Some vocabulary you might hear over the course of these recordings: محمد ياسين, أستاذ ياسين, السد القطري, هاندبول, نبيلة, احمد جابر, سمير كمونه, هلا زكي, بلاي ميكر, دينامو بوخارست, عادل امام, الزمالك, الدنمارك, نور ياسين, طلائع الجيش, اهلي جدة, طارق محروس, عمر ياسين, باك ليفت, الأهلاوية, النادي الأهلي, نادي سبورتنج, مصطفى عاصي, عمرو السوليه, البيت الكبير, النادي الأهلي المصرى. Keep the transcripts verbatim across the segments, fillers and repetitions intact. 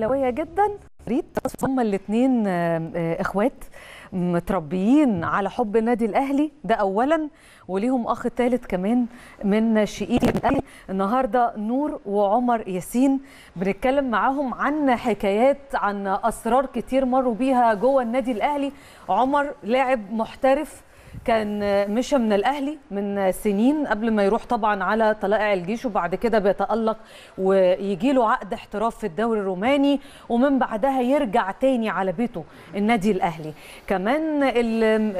اهلاويه جدا. هم الاثنين اخوات متربيين على حب النادي الاهلي ده اولا، وليهم اخ ثالث كمان من شقيق الاهلي. النهارده نور وعمر ياسين بنتكلم معاهم عن حكايات، عن اسرار كتير مروا بيها جوه النادي الاهلي. عمر لاعب محترف كان مشى من الاهلي من سنين قبل ما يروح طبعا على طلائع الجيش، وبعد كده بيتالق ويجي له عقد احتراف في الدوري الروماني، ومن بعدها يرجع تاني على بيته النادي الاهلي. كمان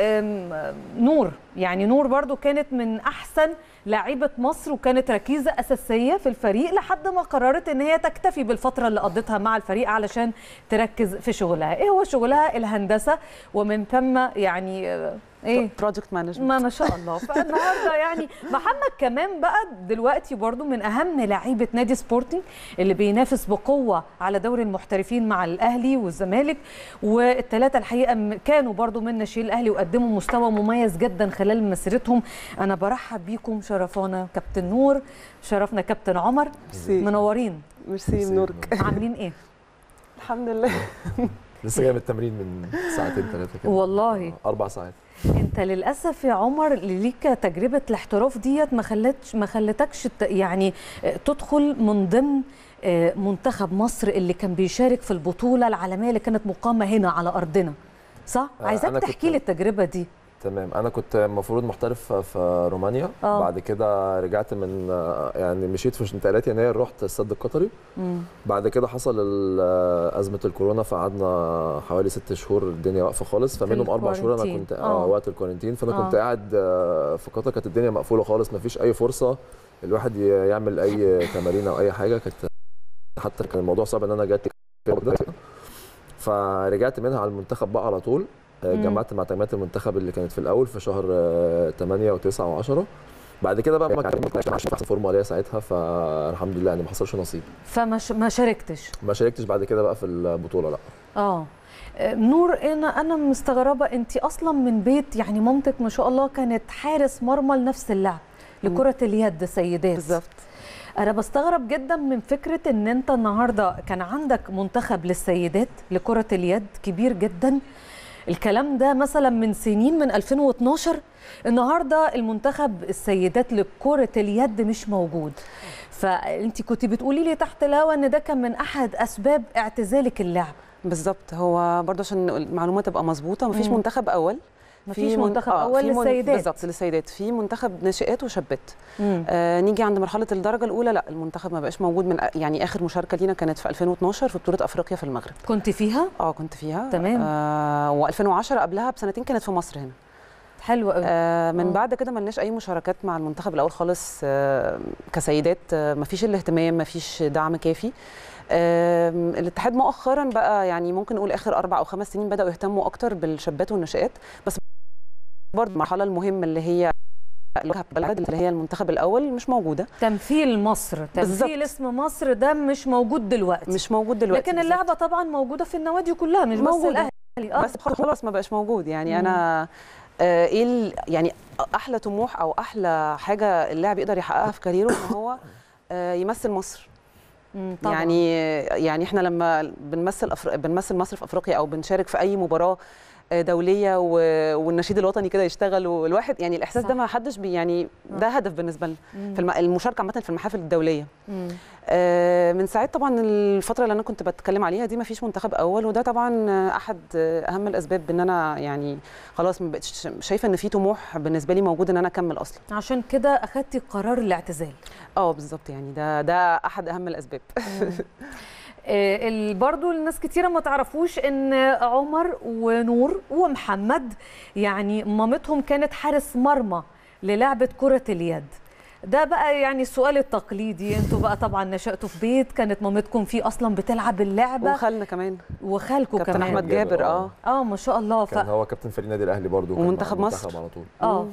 نور يعني نور برضو كانت من احسن لاعيبه مصر، وكانت ركيزه اساسيه في الفريق لحد ما قررت ان هي تكتفي بالفتره اللي قضتها مع الفريق علشان تركز في شغلها. ايه هو شغلها؟ الهندسه، ومن ثم يعني ايه بروجكت مانجمنت. ما ما شاء الله. فالنهارده يعني محمد كمان بقى دلوقتي برضو من اهم لاعيبه نادي سبورتنج اللي بينافس بقوه على دوري المحترفين مع الاهلي والزمالك، والثلاثه الحقيقه كانوا برضو من ناشئين الاهلي وقدموا مستوى مميز جدا خلال مسيرتهم. انا برحب بيكم، شرفونا كابتن نور، شرفنا كابتن عمر، منورين. ميرسي منورك. عاملين ايه؟ الحمد لله. لسه جاي من التمرين من ساعتين ثلاثه كده والله، اربع ساعات. انت للاسف يا عمر ليك تجربه الاحتراف ديت ما خلتش ما خلتكش يعني تدخل من ضمن منتخب مصر اللي كان بيشارك في البطوله العالميه اللي كانت مقامه هنا على ارضنا، صح؟ عايزاك تحكي لي التجربه دي. تمام. انا كنت المفروض محترف في رومانيا، أوه. بعد كده رجعت من يعني مشيت في انتقالات يناير، رحت السد القطري. مم. بعد كده حصل ازمه الكورونا، فقعدنا حوالي ست شهور الدنيا واقفه خالص، فمنهم اربع شهور انا كنت اه وقت الكورنتين، فانا أوه. كنت قاعد في قطر، كانت الدنيا مقفوله خالص، ما فيش اي فرصه الواحد يعمل اي تمارين او اي حاجه، كانت حتى كان الموضوع صعب ان انا جات كده. فرجعت منها على المنتخب بقى على طول، جمعت مع تمرينات المنتخب اللي كانت في الاول في شهر ثمانية وتسعة وعشرة. بعد كده بقى ما كانتش احسن فورمه عليا ساعتها، فالحمد لله يعني ما حصلش نصيب، فما ما شاركتش ما شاركتش بعد كده بقى في البطوله. لا اه نور، انا انا مستغربه، انت اصلا من بيت يعني مامتك ما شاء الله كانت حارس مرمى لنفس اللعب لكره اليد سيدات بالظبط. أنا بستغرب جدا من فكرة إن أنت النهاردة كان عندك منتخب للسيدات لكرة اليد كبير جدا، الكلام ده مثلا من سنين من ألفين واثناشر، النهاردة المنتخب السيدات لكرة اليد مش موجود. فأنت كنت بتقولي لي تحت الهوا إن ده كان من أحد أسباب اعتزالك اللعب. بالظبط، هو برضه عشان المعلومة تبقى مظبوطة مفيش مم. منتخب أول، مفيش منتخب آه اول للسيدات. بالظبط للسيدات، في منتخب ناشئات وشابات. آه نيجي عند مرحله الدرجه الاولى، لا المنتخب ما بقاش موجود. من يعني اخر مشاركه لينا كانت في ألفين واثناشر في بطوله افريقيا في المغرب. كنت فيها؟ اه كنت فيها. تمام. آه وألفين وعشرة قبلها بسنتين كانت في مصر هنا. حلو قوي. آه من أوه. بعد كده ملناش اي مشاركات مع المنتخب الاول خالص. آه كسيدات آه مفيش الاهتمام، مفيش دعم كافي. الاتحاد مؤخرا بقى يعني ممكن نقول اخر اربع او خمس سنين بداوا يهتموا اكتر بالشابات والناشئات، بس برضه المرحله المهمه اللي هي البلد اللي هي المنتخب الاول مش موجوده. تمثيل مصر، تمثيل اسم مصر ده مش موجود دلوقتي، مش موجود دلوقتي. لكن اللعبه بالزبط. طبعا موجوده في النوادي كلها، مش موجودة. بس الاهلي اه بس خلاص ما بقاش موجود يعني. مم. انا ايه يعني احلى طموح او احلى حاجه اللاعب يقدر يحققها في كاريره ان هو يمثل مصر. طبعا. يعني يعني احنا لما بنمثل أفر... بنمثل مصر في افريقيا او بنشارك في اي مباراه دوليه و... والنشيد الوطني كده يشتغل والواحد يعني الاحساس صح. ده ما حدش بي يعني ده هدف بالنسبه لنا في الم... المشاركه عامه في المحافل الدوليه. آه من ساعه طبعا الفتره اللي انا كنت بتكلم عليها دي ما فيش منتخب اول، وده طبعا احد اهم الاسباب بان انا يعني خلاص ما بقتش شايفه ان في طموح بالنسبه لي موجود ان انا اكمل اصلا. عشان كده اخدتي قرار الاعتزال. اه بالظبط يعني ده ده احد اهم الاسباب. برضه الناس كتيرة ما تعرفوش ان عمر ونور ومحمد يعني مامتهم كانت حارس مرمى للعبة كرة اليد. ده بقى يعني السؤال التقليدي، انتوا بقى طبعا نشأتوا في بيت كانت مامتكم فيه اصلا بتلعب اللعبه، وخالنا كمان وخالكم كمان كابتن احمد جابر. اه اه ما شاء الله. ف... كان هو كابتن فريق النادي الاهلي برضه ومنتخب مصر على طول. اه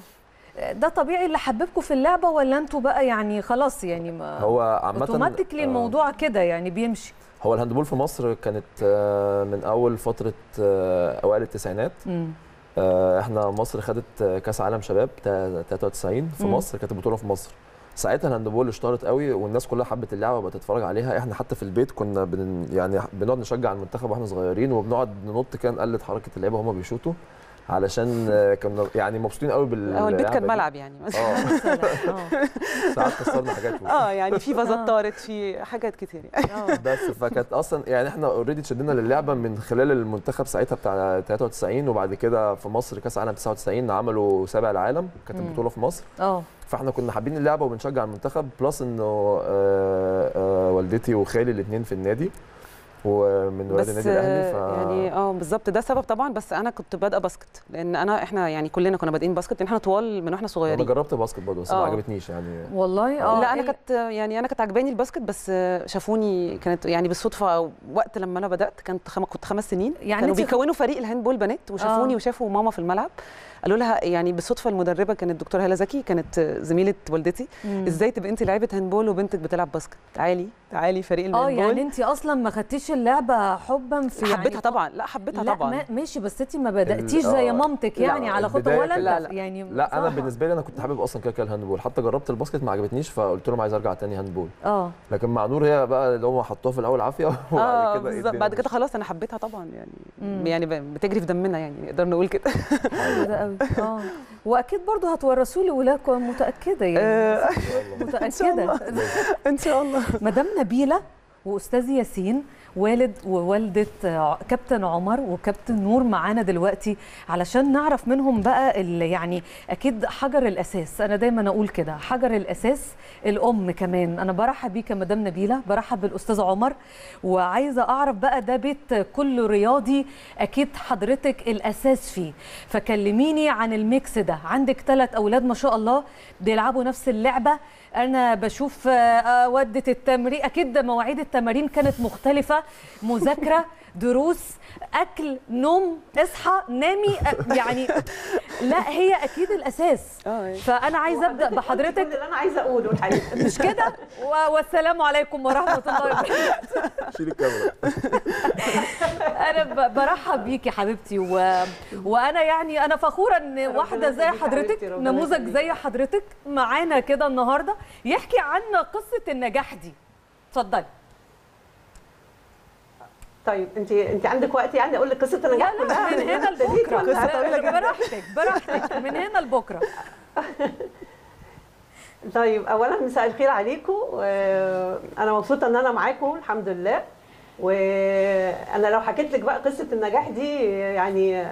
ده طبيعي اللي حببكم في اللعبه، ولا انتوا بقى يعني خلاص يعني ما هو عامه اوتوماتيكلي الموضوع كده يعني بيمشي؟ هو الهاندبول في مصر كانت من اول فتره اوائل التسعينات. امم احنا مصر خدت كاس عالم شباب تلاتة وتسعين في مم. مصر، كانت البطوله في مصر، ساعتها الهاندبول اشتهرت قوي والناس كلها حبت اللعبه وبقت تتفرج عليها. احنا حتى في البيت كنا بن يعني بنقعد نشجع المنتخب واحنا صغيرين وبنقعد ننط كده نقلد حركه اللعيبه وهم بيشوطوا علشان كنا يعني مبسوطين قوي بال هو البيت كان ملعب يعني اه ساعات كسرنا حاجات اه يعني في باظات طارت في حاجات كتير يعني بس فكانت اصلا يعني احنا اوريدي اتشدنا للعبه من خلال المنتخب ساعتها بتاع ثلاثة وتسعين وبعد كده في مصر كاس عالم تسعة وتسعين عملوا سابع العالم كانت البطوله في مصر اه فاحنا كنا حابين اللعبه وبنشجع المنتخب بلس انه والدتي وخالي الاثنين في النادي ومن ولاد النادي الاهلي ف يعني اه بالظبط ده سبب طبعا. بس انا كنت بادئه باسكت لان انا احنا يعني كلنا كنا بادئين باسكت لان احنا طوال من واحنا صغيرين. انا جربت باسكت برضه بس ما عجبتنيش يعني والله اه لا انا كانت يعني انا كانت عجباني الباسكت بس شافوني كانت يعني بالصدفه وقت لما انا بدات كانت خم... كنت خمس سنين يعني كانوا بيكونوا فريق الهاندبول بنات وشافوني وشافوا ماما في الملعب قالوا لها يعني بالصدفه المدربه كانت الدكتوره هلا زكي كانت زميله والدتي ازاي تبقى انت لعيبه هاندبول وبنتك بتلعب باسكت تعالي تعالي فريق الهاندبول. اه يعني انت اصلا ما خدتيش اللعبه حبا في حبيتها يعني طبعا لا حبيتها لا طبعا ماشي بس انت ما بداتيش زي مامتك يعني على خطوه ولا لا يعني لا انا بالنسبه لي انا كنت حابب اصلا كده كده الهاندبول حتى جربت الباسكت ما عجبتنيش فقلت لهم عايز ارجع تاني هاندبول اه لكن مع نور هي بقى اللي هم حطوها في الاول عافيه وبعد كده ايه بعد كده خلاص انا حبيتها طبعا يعني يعني بتجري في دمنا يعني نقدر نقول كده اه واكيد برضه هتورثوا لي ولادكم متاكده يعني متاكده ان شاء الله. مدام نبيله واستاذ ياسين والد ووالده كابتن عمر وكابتن نور معانا دلوقتي علشان نعرف منهم بقى يعني اكيد حجر الاساس. انا دايما اقول كده حجر الاساس الام كمان. انا برحب بيك يا مدام نبيله برحب بالاستاذ عمر وعايزه اعرف بقى ده بيت كله رياضي اكيد حضرتك الاساس فيه فكلميني عن الميكس ده. عندك ثلاث اولاد ما شاء الله بيلعبوا نفس اللعبه. انا بشوف وده التمرين اكيد مواعيد التمارين كانت مختلفه مذاكره دروس اكل نوم اصحى نامي يعني لا هي اكيد الاساس. فانا عايزه ابدا بحضرتك اللي انا عايزه اقوله الحقيقه مش كده. والسلام عليكم ورحمه الله وبركاته. شيل الكاميرا. انا برحب بيكي حبيبتي و... وانا يعني انا فخوره ان واحده زي حضرتك نموذج زي حضرتك معانا كده النهارده يحكي عنا قصه النجاح دي. اتفضلي. طيب انت انت عندك وقت يعني اقول لك قصه النجاح كلها من هنا لبكره؟ قصه طويله جدا. براحتك براحتك من هنا لبكره. طيب اولا مساء الخير عليكم وانا مبسوطه ان انا معاكم الحمد لله. وانا لو حكيت لك بقى قصه النجاح دي يعني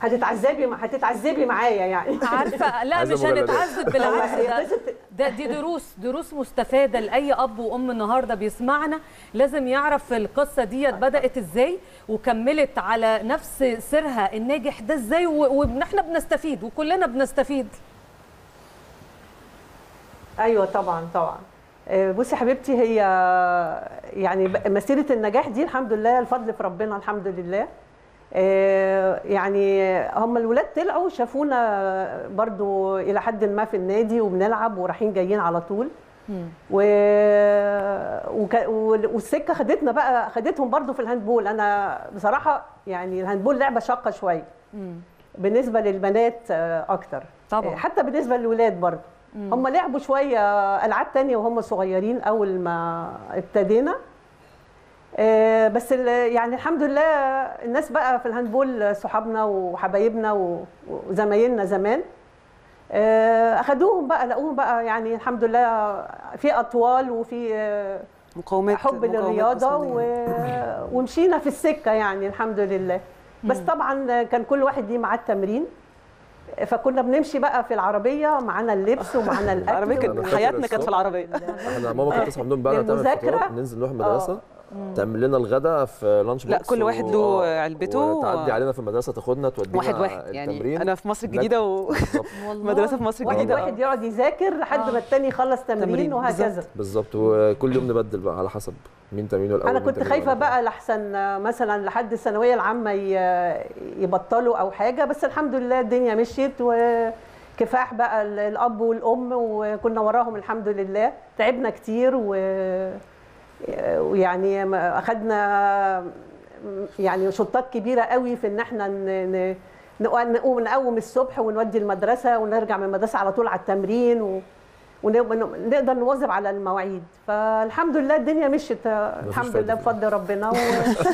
هتتعذبي هتتعذبي معايا يعني عارفه. لا مش هنتعذب بالعكس ده دي دروس دروس مستفاده لاي اب وام النهارده بيسمعنا لازم يعرف القصه ديت بدات ازاي وكملت على نفس سرها الناجح ده ازاي واحنا بنستفيد وكلنا بنستفيد. ايوه طبعا طبعا. بصي حبيبتي هي يعني مسيره النجاح دي الحمد لله الفضل في ربنا الحمد لله. يعني هم الولاد طلعوا شافونا برضو إلى حد ما في النادي وبنلعب ورايحين جايين على طول و... وك... والسكة خدتنا بقى خدتهم برضو في الهاندبول. أنا بصراحة يعني الهاندبول لعبة شاقة شوية بالنسبة للبنات أكتر طبعا. حتى بالنسبة للولاد برضو هم لعبوا شوية ألعاب تانية وهم صغيرين أول ما ابتدينا بس يعني الحمد لله الناس بقى في الهاندبول صحابنا وحبايبنا وزمايلنا زمان اخدوهم بقى لقوهم بقى يعني الحمد لله في اطوال وفي مقاومات حب للرياضه ومشينا في السكه يعني الحمد لله. بس طبعا كان كل واحد ليه معاه التمرين فكنا بنمشي بقى في العربيه معانا اللبس ومعانا الاكل حياتنا كانت في العربيه. احنا ماما كانت تصحى من النوم بقى المذاكره ننزل نروح المدرسه تعمل لنا الغداء في لانش بوكس لا كل واحد له و... علبته وتعدي و... علينا في المدرسه تاخدنا تودينا واحد واحد التمرين. يعني انا في مصر الجديده ومدرسه في مصر الجديده واحد واحد يقعد يذاكر لحد ما الثاني يخلص تمرين وهكذا بالظبط. وكل يوم نبدل بقى على حسب مين تمرينه الاول. انا كنت خايفه بقى لحسن مثلا لحد الثانويه العامه يبطلوا او حاجه بس الحمد لله الدنيا مشيت وكفاح بقى الاب والام وكنا وراهم الحمد لله. تعبنا كتير و ويعني اخذنا يعني شطات كبيره قوي في ان احنا نقوم نقوم الصبح ونودي المدرسه ونرجع من المدرسه على طول على التمرين و... ونقدر نواظب على المواعيد. فالحمد لله الدنيا مشت الحمد لله بفضل ربنا،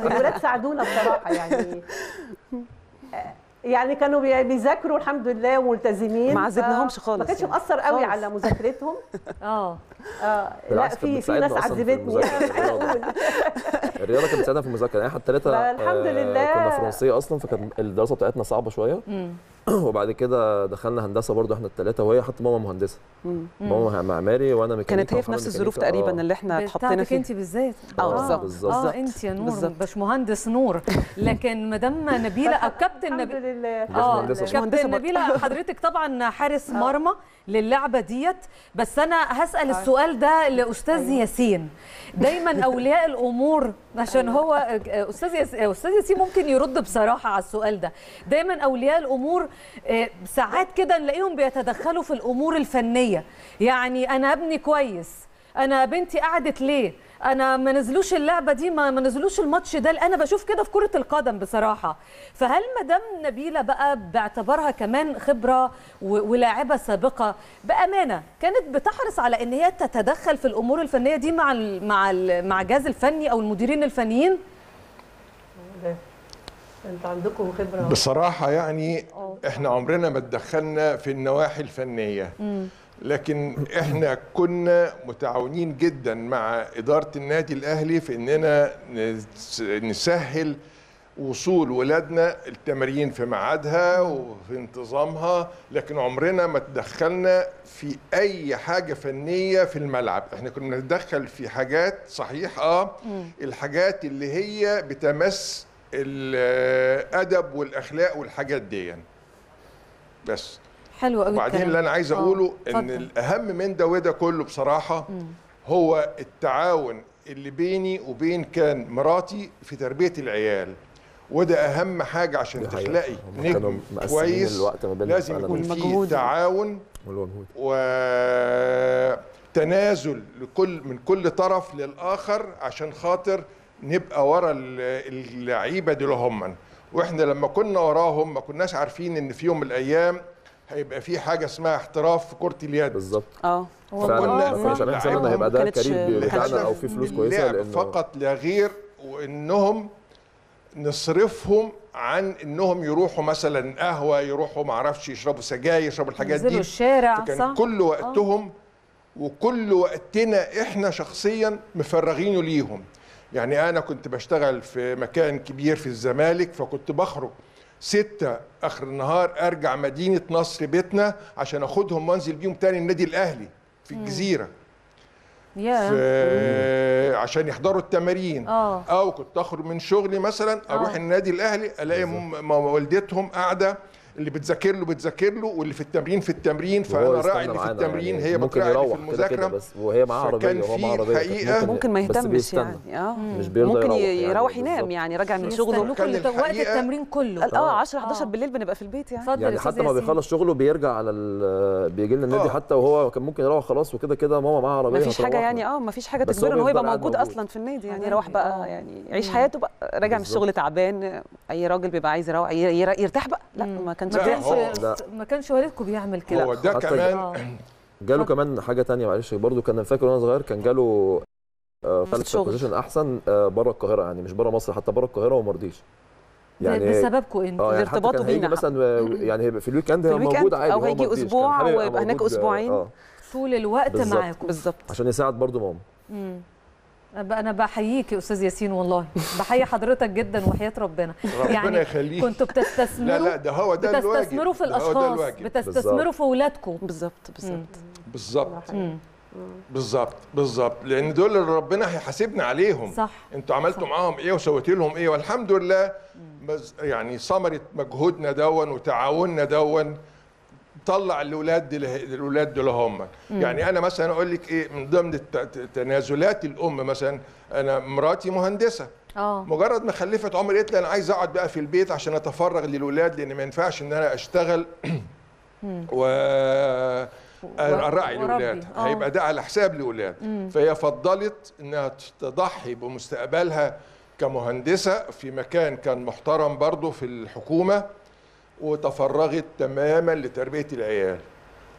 والولاد ساعدونا بصراحه يعني يعني كانوا بيذاكروا الحمد لله وملتزمين، ما عذبناهمش خالص، ما كانش مأثر قوي على مذاكرتهم. اه لا في في ناس عذبتني الرياضه كانت بتساعدنا في المذاكره يعني، احنا الثلاثه الحمد لله كنا فرنسيه اصلا، فكانت الدراسه بتاعتنا صعبه شويه. وبعد كده دخلنا هندسه برضو احنا الثلاثه، وهي حتى ماما مهندسه، ماما عماري وانا ميكانيكا. كانت هي في نفس الظروف تقريبا اللي احنا اتحطينا فيها انت بالذات. اه بالظبط. اه انت يا نور باش مهندس نور، لكن مدام نبيله كابتن نبيله اه كابتن نبيله حضرتك طبعا حارس مرمى للعبه ديت، بس انا هسال السؤال ده لاستاذ ياسين، دايما اولياء الامور عشان هو استاذ ياسين استاذ ياسين ممكن يرد بصراحه على السؤال ده، دايما اولياء الامور ساعات كده نلاقيهم بيتدخلوا في الامور الفنيه، يعني انا ابني كويس، انا بنتي قعدت ليه، انا ما نزلوش اللعبه دي، ما نزلوش الماتش ده، انا بشوف كده في كره القدم بصراحه. فهل مدام نبيله بقى باعتبارها كمان خبره ولاعبه سابقه بامانه كانت بتحرص على ان هي تتدخل في الامور الفنيه دي مع ال مع ال مع الجهاز الفني او المديرين الفنيين؟ انت عندكم خبره بصراحه يعني. احنا عمرنا ما اتدخلنا في النواحي الفنيه، لكن احنا كنا متعاونين جدا مع إدارة النادي الأهلي في اننا نسهل وصول ولادنا التمارين في ميعادها وفي انتظامها، لكن عمرنا ما تدخلنا في اي حاجة فنية في الملعب. احنا كنا بنتدخل في حاجات صحيح اه الحاجات اللي هي بتمس الأدب والأخلاق والحاجات دي بس. حلو قوي. وبعدين اللي انا عايز اقوله ان فضل. الاهم من ده وده كله بصراحه مم. هو التعاون اللي بيني وبين كان مراتي في تربيه العيال، وده اهم حاجه عشان تخلقي نجم كويس لازم يكون فيه تعاون وتنازل لكل من كل طرف للاخر عشان خاطر نبقى ورا اللعيبه دول هم. واحنا لما كنا وراهم ما كناش عارفين ان في يوم من الايام هيبقى في حاجه اسمها احتراف في كره اليد. بالظبط. اه فكنا فعلا هيبقى ده الكارير بتاعنا او في فلوس كويسه لانه فقط لا غير، وانهم نصرفهم عن انهم يروحوا مثلا قهوه، يروحوا ما اعرفش يشربوا سجاير، يشربوا الحاجات دي الشارع. كان كل وقتهم أوه. وكل وقتنا احنا شخصيا مفرغينه ليهم. يعني انا كنت بشتغل في مكان كبير في الزمالك، فكنت بخرج ستة آخر النهار، أرجع مدينة نصر بيتنا عشان أخدهم وأنزل بيهم تاني النادي الأهلي في الجزيرة في عشان يحضروا التمارين. أو كنت أخرج من شغلي مثلا أروح النادي الأهلي ألاقي والدتهم قاعدة اللي بتذاكر له بتذاكر له واللي في التمرين في التمرين، فانا راعي اللي في التمرين يعني هي بتراعي في المذاكره بس، وهي معاها عربيه وهو معاه عربيه ممكن ما يهتمش يعني. اه مش بيرضى، ممكن يروح ينام يعني, يعني راجع من شغله وقت التمرين كله اه عشرة حداشر بالليل بنبقى في البيت يعني, يعني حتى ما بيخلص شغله بيرجع على بيجي لنا النادي، حتى وهو كان ممكن يروح خلاص وكده كده ماما معاها عربيه، مفيش حاجه يعني اه مفيش حاجه تجبره ان هو يبقى موجود اصلا في النادي يعني. يروح بقى يعني يعيش حياته بقى، راجع من الشغل تعبان، اي راجل بيبقى عايز يروح يرتاح بقى. لا ما كانش ما كانش والدكم بيعمل كده. هو ده كمان جاله كمان حاجه ثانيه معلش برضو، كان فاكر وانا صغير كان جاله فلت بوزيشن احسن بره القاهره يعني مش بره مصر، حتى بره القاهره وما رضيش يعني بسببكم انتوا يعني ارتباطه بينا مثلا يعني في الويكند هو موجود عادي او هيجي اسبوع ويبقى هناك اسبوعين طول الوقت معاكم بالظبط عشان يساعد برضو ماما. امم أنا بحييك يا أستاذ ياسين والله، بحيي حضرتك جدا وحياة ربنا يعني كنتوا بتستثمروا. لا لا ده هو ده الواجب، بتستثمروا في الأشخاص، بتستثمروا في أولادكم. بالظبط بالظبط بالظبط بالظبط بالظبط، لأن دول اللي ربنا هيحاسبنا عليهم. صح. أنتوا عملتوا معاهم إيه وسويتوا لهم إيه، والحمد لله يعني ثمرة مجهودنا دون وتعاوننا دون طلع الاولاد الاولاد دول هم. يعني انا مثلا اقول لك ايه من ضمن تنازلات الام مثلا، انا مراتي مهندسه اه مجرد ما خلفت عمر قالت لي انا عايز اقعد بقى في البيت عشان اتفرغ للاولاد، لان ما ينفعش ان انا اشتغل و اراعي الاولاد، هيبقى ده على حساب الاولاد. فهي فضلت انها تضحي بمستقبلها كمهندسه في مكان كان محترم برضه في الحكومه، وتفرغت تماما لتربيه العيال.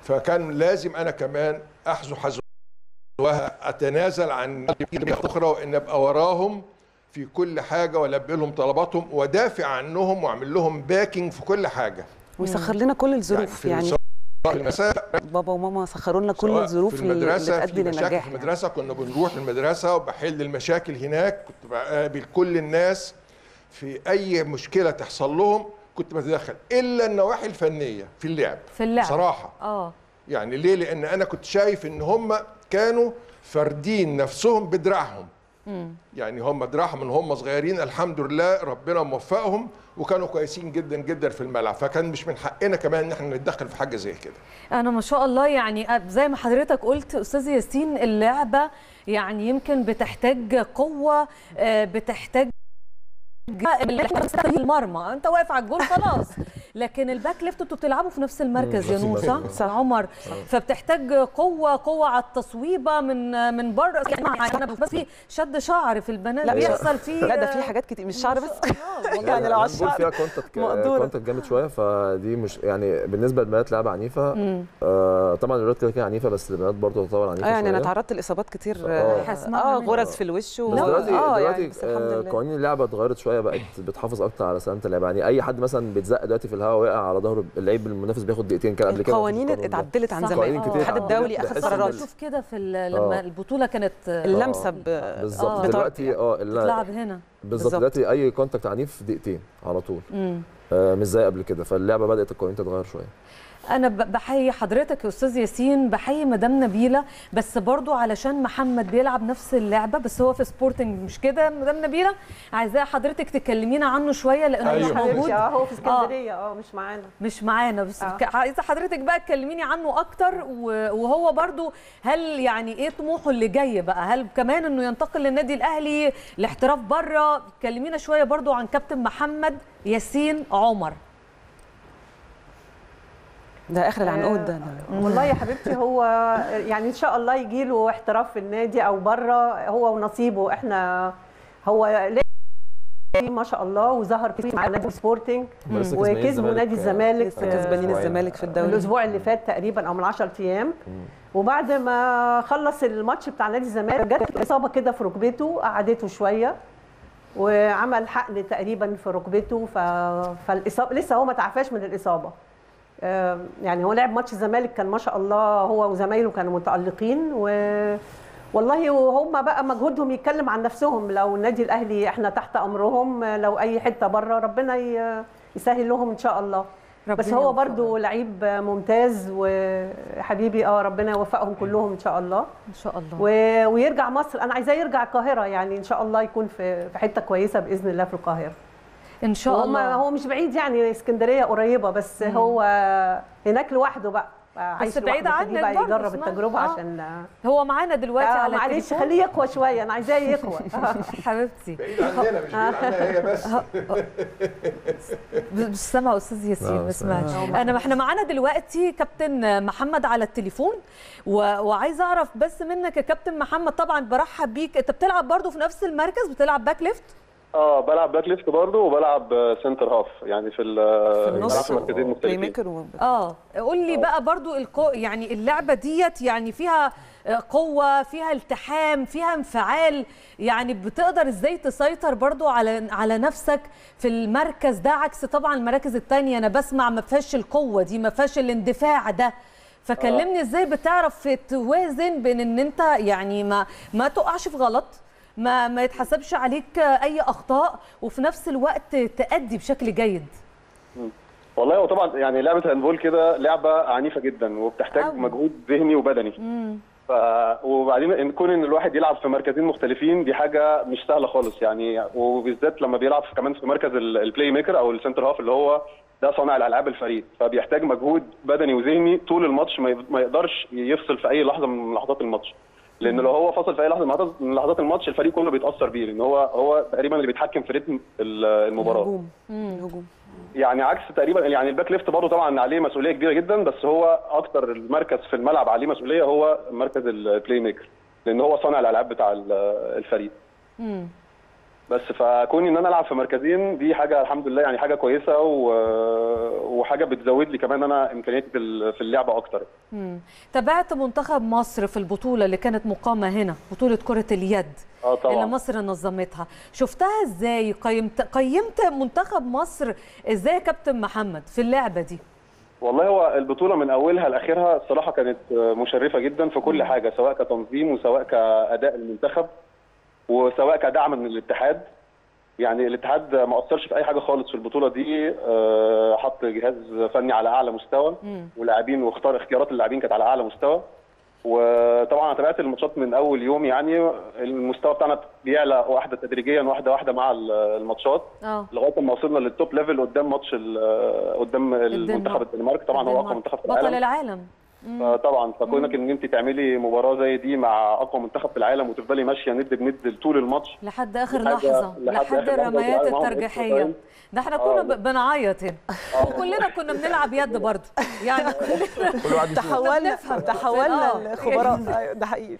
فكان لازم انا كمان احذو حذوها، اتنازل عن اخرى وان ابقى وراهم في كل حاجه والبي لهم طلباتهم وادافع عنهم واعمل لهم باكينج في كل حاجه، ويسخر لنا كل الظروف. يعني, يعني في المساء بابا وماما سخروا لنا كل الظروف في المدرسة اللي تؤدي للنجاح. يعني في المدرسه كنا بنروح المدرسه وبحل المشاكل هناك، كنت بقابل كل الناس في اي مشكله تحصل لهم كنت بتدخل، الا النواحي الفنيه في اللعب في اللعب صراحه. اه يعني ليه؟ لان انا كنت شايف ان هم كانوا فاردين نفسهم بدراعهم. مم. يعني هم دراعهم من هم صغيرين، الحمد لله ربنا موفقهم وكانوا كويسين جدا جدا في الملعب، فكان مش من حقنا كمان ان احنا نتدخل في حاجه زي كده. انا ما شاء الله يعني زي ما حضرتك قلت استاذ ياسين، اللعبه يعني يمكن بتحتاج قوه، بتحتاج المرمى، انت واقف على الجول خلاص، لكن الباك ليفت انتوا بتلعبوا في نفس المركز يا نور صح؟ صح عمر، فبتحتاج قوه قوه على التصويبه من من بره. يعني انا بس في شد شعر في البنات بيحصل فيه، لا ده في حاجات كتير مش شعر بس يعني لو على الشعر فيها كونتاكت كونتاكت جامد شويه، فدي مش يعني بالنسبه للبنات لعبه عنيفه. آه طبعا الولاد كده كده عنيفه، بس البنات برضه تعتبر عنيفه. يعني انا اتعرضت لاصابات كتير، اه غرز في الوش. دلوقتي دلوقتي قوانين اللعبه اتغيرت شويه، بقت بتحافظ اكتر على سلامه اللعيبه. يعني اي حد مثلا بيتزق دلوقتي في الهواء وقع على ظهره اللعيب المنافس بياخد دقيقتين. كان قبل كده القوانين اتعدلت عن زمان، الاتحاد الدولي اخذ قرارات. بشوف كده في لما البطوله كانت اللمسه بالظبط، دلوقتي اه بتلعب هنا بالظبط، دلوقتي اي كونتاكت عنيف دقيقتين على طول، آه مش زي قبل كده. فاللعبه بدات القوانين تتغير شويه. أنا بحيي حضرتك يا أستاذ ياسين، بحيي مدام نبيلة، بس برضو علشان محمد بيلعب نفس اللعبة بس هو في سبورتنج مش كده. مدام نبيلة عايزة حضرتك تكلمينا عنه شوية لأنه أيوه. مش موجود. اه هو في اسكندرية، اه مش معانا مش معانا بس آه. عايزة حضرتك بقى تكلميني عنه أكتر، وهو برضو هل يعني إيه طموحه اللي جاي بقى؟ هل كمان إنه ينتقل للنادي الأهلي لاحتراف بره؟ كلمينا شوية برضو عن كابتن محمد ياسين عمر. ده اخر العنقود ده. والله يا حبيبتي هو يعني ان شاء الله يجي له احتراف في النادي او بره، هو ونصيبه. احنا هو ما شاء الله وظهر كتير مع نادي سبورتنج وكسبوا نادي الزمالك، كسبانين الزمالك في الدوري الاسبوع اللي فات تقريبا او من عشرة ايام. وبعد ما خلص الماتش بتاع نادي الزمالك جت اصابه كده في ركبته قعدته شويه، وعمل حقن تقريبا في ركبته، ف... فالاصابه لسه هو ما تعافاش من الاصابه. يعني هو لعب ماتش الزمالك كان ما شاء الله هو وزمايله كانوا متألقين، والله هم بقى مجهودهم يتكلم عن نفسهم. لو النادي الأهلي احنا تحت أمرهم، لو أي حتة بره ربنا يسهل لهم إن شاء الله. بس هو برضو لعيب ممتاز وحبيبي، اه ربنا يوفقهم كلهم ان شاء الله ان شاء الله، ويرجع مصر. انا عايزاه يرجع القاهرة، يعني ان شاء الله يكون في حتة كويسة بإذن الله في القاهرة ان شاء الله. هو مش بعيد يعني، اسكندريه قريبه، بس مم. هو هناك لوحده بقى، عايش بعيد عننا بقى، يجرب التجربه آه. عشان هو معانا دلوقتي آه على التليفون. معلش خليه يقوى شويه، انا عايزاه يقوى حبيبتي. بعيد عننا مش بعيد عننا هي بس مش سامعه استاذ ياسين، ما سمعتش انا. ما احنا معانا دلوقتي كابتن محمد على التليفون، وعايزه اعرف بس منك يا كابتن محمد، طبعا برحب بيك. انت بتلعب برضه في نفس المركز، بتلعب باك ليفت؟ اه بلعب باك ليفت برضه وبلعب سنتر هاف، يعني في النص في مركزين مختلفين. اه قول لي بقى برضه الكو... يعني اللعبه ديت يعني فيها قوه، فيها التحام، فيها انفعال، يعني بتقدر ازاي تسيطر برضه على على نفسك في المركز ده، عكس طبعا المراكز الثانيه انا بسمع ما فيهاش القوه دي، ما فيهاش الاندفاع ده. فكلمني آه. ازاي بتعرف توازن بين ان انت يعني ما ما تقعش في غلط، ما ما يتحسبش عليك اي اخطاء، وفي نفس الوقت تأدي بشكل جيد. والله هو طبعا يعني لعبه هاندبول كده لعبه عنيفه جدا وبتحتاج أوه. مجهود ذهني وبدني. امم ف... وبعدين ان كون ان الواحد يلعب في مركزين مختلفين دي حاجه مش سهله خالص يعني، وبالذات لما بيلعب كمان في مركز البلاي ميكر او السنتر هاف اللي هو ده صانع الالعاب الفريق، فبيحتاج مجهود بدني وذهني طول الماتش، ما يقدرش يفصل في اي لحظه من لحظات الماتش. لان لو هو فصل في اي لحظه من لحظات الماتش الفريق كله بيتاثر بيه، لان هو هو تقريبا اللي بيتحكم في رتم المباراه. الهجوم الهجوم يعني عكس تقريبا يعني الباك ليفت برضه طبعا عليه مسؤوليه كبيره جدا، بس هو اكتر المركز في الملعب عليه مسؤوليه هو مركز البلاي ميكر، لان هو صانع الالعاب بتاع الفريق. امم بس فكوني ان انا العب في مركزين دي حاجه الحمد لله يعني حاجه كويسه وحاجه بتزود لي كمان انا امكانياتي في اللعبه اكتر. امم تابعت منتخب مصر في البطوله اللي كانت مقامه هنا، بطوله كره اليد آه طبعا. اللي مصر نظمتها، شفتها ازاي؟ قيمت قيمت منتخب مصر ازاي يا كابتن محمد في اللعبه دي؟ والله هو البطوله من اولها لاخرها الصراحه كانت مشرفه جدا في كل حاجه، سواء كتنظيم وسواء كاداء المنتخب وسواء كدعم من الاتحاد. يعني الاتحاد ما قصرش في اي حاجه خالص في البطوله دي، حط جهاز فني على اعلى مستوى ولاعبين، واختار اختيارات اللاعبين كانت على اعلى مستوى. وطبعا تابعت الماتشات من اول يوم، يعني المستوى بتاعنا بيعلى واحده تدريجيا واحده واحده مع الماتشات لغايه ما وصلنا للتوب ليفل قدام ماتش قدام المنتخب الدنمارك. طبعا هو اقوى منتخب في العالم، بطل العالم طبعا. فكونك ان انت تعملي مباراه زي دي مع اقوى منتخب في العالم وتفضلي ماشيه ند بند طول الماتش لحد اخر لحظه، لحد, لحد الرميات الترجيحيه، ده احنا كنا آه. بنعيط هنا آه. وكلنا كنا بنلعب يد برضه يعني كلنا تحولنا تحولنا الخبراء. ده حقيقي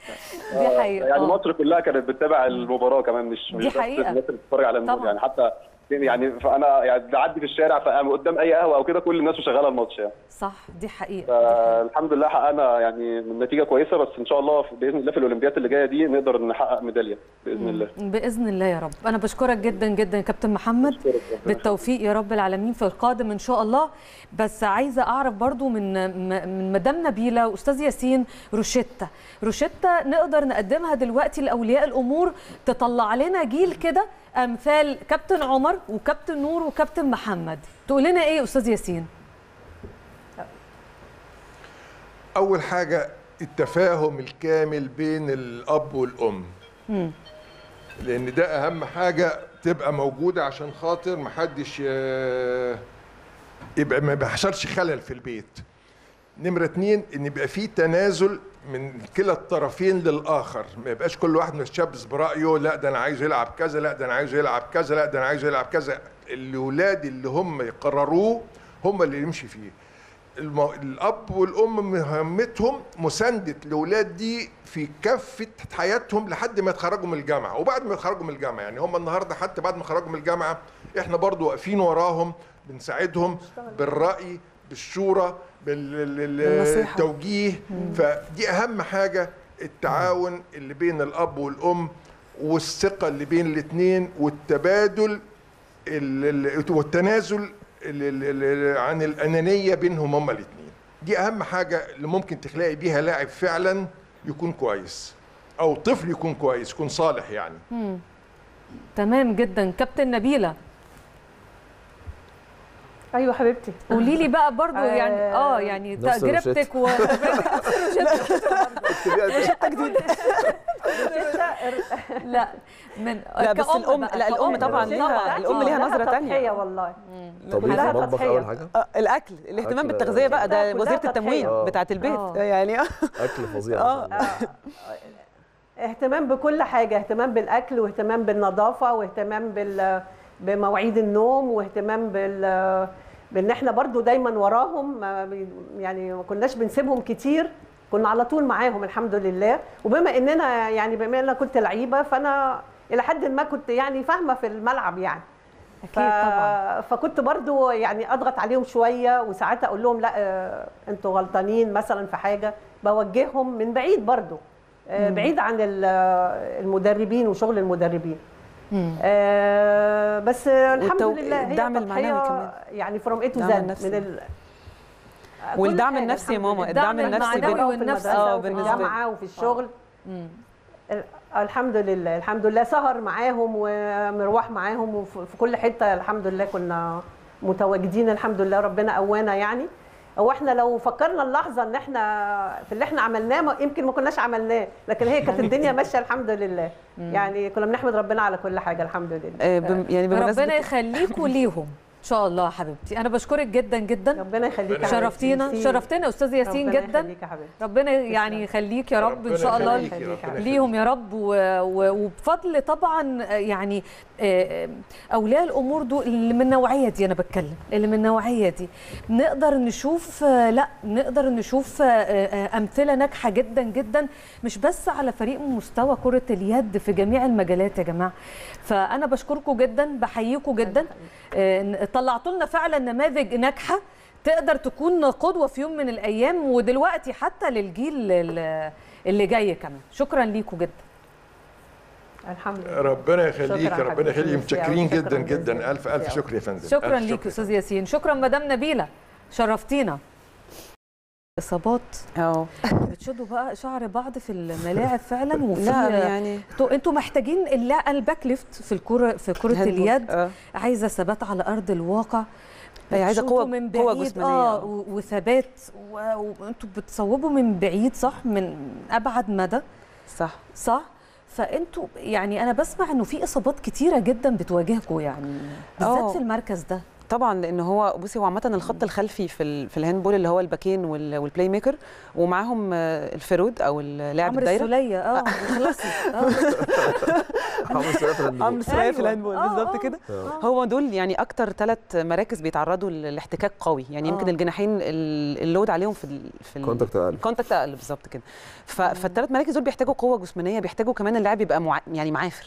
دي حقيقه، يعني مصر كلها كانت بتتابع المباراه كمان، مش مش بس الناس اللي بتتفرج على المباراه يعني. حتى يعني فانا يعني بعدي في الشارع قدام اي قهوه او كده كل الناس مشغله الماتش يعني. صح دي حقيقه. الحمد لله حققنا يعني من نتيجه كويسه، بس ان شاء الله باذن الله في الاولمبيات اللي جايه دي نقدر نحقق ميداليه باذن الله. باذن الله يا رب. انا بشكرك جدا جدا يا كابتن محمد، بالتوفيق يا رب العالمين في القادم ان شاء الله. بس عايزه اعرف برضو من من مدام نبيله واستاذ ياسين روشتة روشتة نقدر نقدمها دلوقتي لاولياء الامور، تطلع لنا جيل كده امثال كابتن عمر وكابتن نور وكابتن محمد، تقول لنا ايه استاذ ياسين؟ اول حاجه التفاهم الكامل بين الاب والام، امم لان ده اهم حاجه تبقى موجوده عشان خاطر ما حدش يبقى ما بيحصلش خلل في البيت. نمره اتنين ان يبقى في تنازل من كلا الطرفين للاخر، ما يبقاش كل واحد متشبث برايه، لا ده انا عايز يلعب كذا، لا ده انا عايز يلعب كذا، لا ده انا عايز يلعب كذا. الاولاد اللي هم يقرروه هم اللي يمشي فيه. المو... الاب والام مهمتهم مسانده الاولاد دي في كافه حياتهم لحد ما يتخرجوا من الجامعه وبعد ما يتخرجوا من الجامعه. يعني هم النهارده حتى بعد ما يتخرجوا من الجامعه احنا برضو واقفين وراهم، بنساعدهم بالراي بالشورى بالتوجيه. فدي اهم حاجه التعاون اللي بين الاب والام، والثقه اللي بين الاثنين، والتبادل والتنازل عن الانانيه بينهم هما الاثنين. دي اهم حاجه اللي ممكن تخلقي بيها لاعب فعلا يكون كويس، او طفل يكون كويس، يكون صالح يعني. مم. تمام جدا. كابتن نبيله. ايوه حبيبتي قولي لي بقى برضو آه يعني اه يعني تجربتك و روشتة جديدة. لا من لا بس الام، لا الام طبعا ليها، الام ليها نظره ثانيه والله. طب كلها تضحيه، الاكل، الاهتمام بالتغذيه بقى، ده وزيره التموين بتاعه البيت يعني. اكل فظيع اه اهتمام بكل حاجه، اهتمام بالاكل واهتمام بالنظافه واهتمام بال بمواعيد النوم واهتمام بال بان احنا برضو دايما وراهم، يعني ما كناش بنسيبهم كتير، كنا على طول معاهم الحمد لله. وبما اننا يعني بما ان انا كنت لعيبه فانا الى حد ما كنت يعني فاهمه في الملعب يعني. اكيد ف... طبعا. فكنت برضو يعني اضغط عليهم شويه، وساعات اقول لهم لا انتوا غلطانين مثلا في حاجه، بوجههم من بعيد برضو بعيد عن المدربين وشغل المدربين. آه بس الحمد لله هي الدعم المعنوي كمان يعني فروم اي تو زد من ال... والدعم النفسي يا ماما، الدعم النفسي بالنفسي اه بالنسبه للجامعه وفي الشغل. آه. الحمد لله الحمد لله سهر معاهم ومروح معاهم وفي كل حته الحمد لله كنا متواجدين الحمد لله، ربنا قوانا يعني. هو احنا لو فكرنا اللحظه ان احنا في اللي احنا عملناه يمكن ما كناش عملناه، لكن هي كانت الدنيا ماشيه الحمد لله يعني. كنا بنحمد ربنا على كل حاجه الحمد لله. يعني ربنا يخليكم ليهم ان شاء الله حبيبتي. انا بشكرك جدا جدا، ربنا يخليك، شرفتينا شرفتنا استاذ ياسين جدا، ربنا يعني يخليك يا رب ان شاء الله ليهم يا رب. وبفضل طبعا يعني اولياء الامور دول اللي من النوعيه دي، انا بتكلم اللي من النوعيه دي نقدر نشوف، لا نقدر نشوف امثله ناجحه جدا جدا، مش بس على فريق مستوى كره اليد، في جميع المجالات يا جماعه. فانا بشكركم جدا، بحييكم جدا، طلعتوا لنا فعلا نماذج ناجحه تقدر تكون قدوه في يوم من الايام، ودلوقتي حتى للجيل اللي جاي كمان. شكرا ليكم جدا. الحمد لله، ربنا يخليك، ربنا يخليك، متشكرين جدا جدا، الف الف شكر يا فندم. شكرا ليك استاذ ياسين، شكرا مدام نبيله، شرفتينا. اصابات اه بتشدوا بقى شعر بعض في الملاعب فعلا، وفي يعني انتوا محتاجين الباك ليفت في الكره، في كره اليد أه. عايزه ثبات على ارض الواقع، هي عايزه قوه قوه جسمانيه اه وثبات، وانتوا بتصوبوا من بعيد صح، من ابعد مدى صح صح. فانتوا يعني انا بسمع انه في اصابات كتيره جدا بتواجهكوا يعني بالذات في المركز ده. طبعا لان هو بصي هو عامه الخط الخلفي في في الهاندبول اللي هو الباكين والبلاي ميكر، ومعاهم الفرود او اللاعب الدايره، عمرو السوليه اه خلاص اه عمرو السوليه في الهاندبول بالظبط كده. هو دول يعني اكتر ثلاث مراكز بيتعرضوا لاحتكاك قوي، يعني يمكن الجناحين اللود عليهم في في الكونتاكت اقل، الكونتاكت اقل بالظبط كده. فالثلاث مراكز دول بيحتاجوا قوه جسمانيه، بيحتاجوا كمان اللاعب يبقى يعني معافر.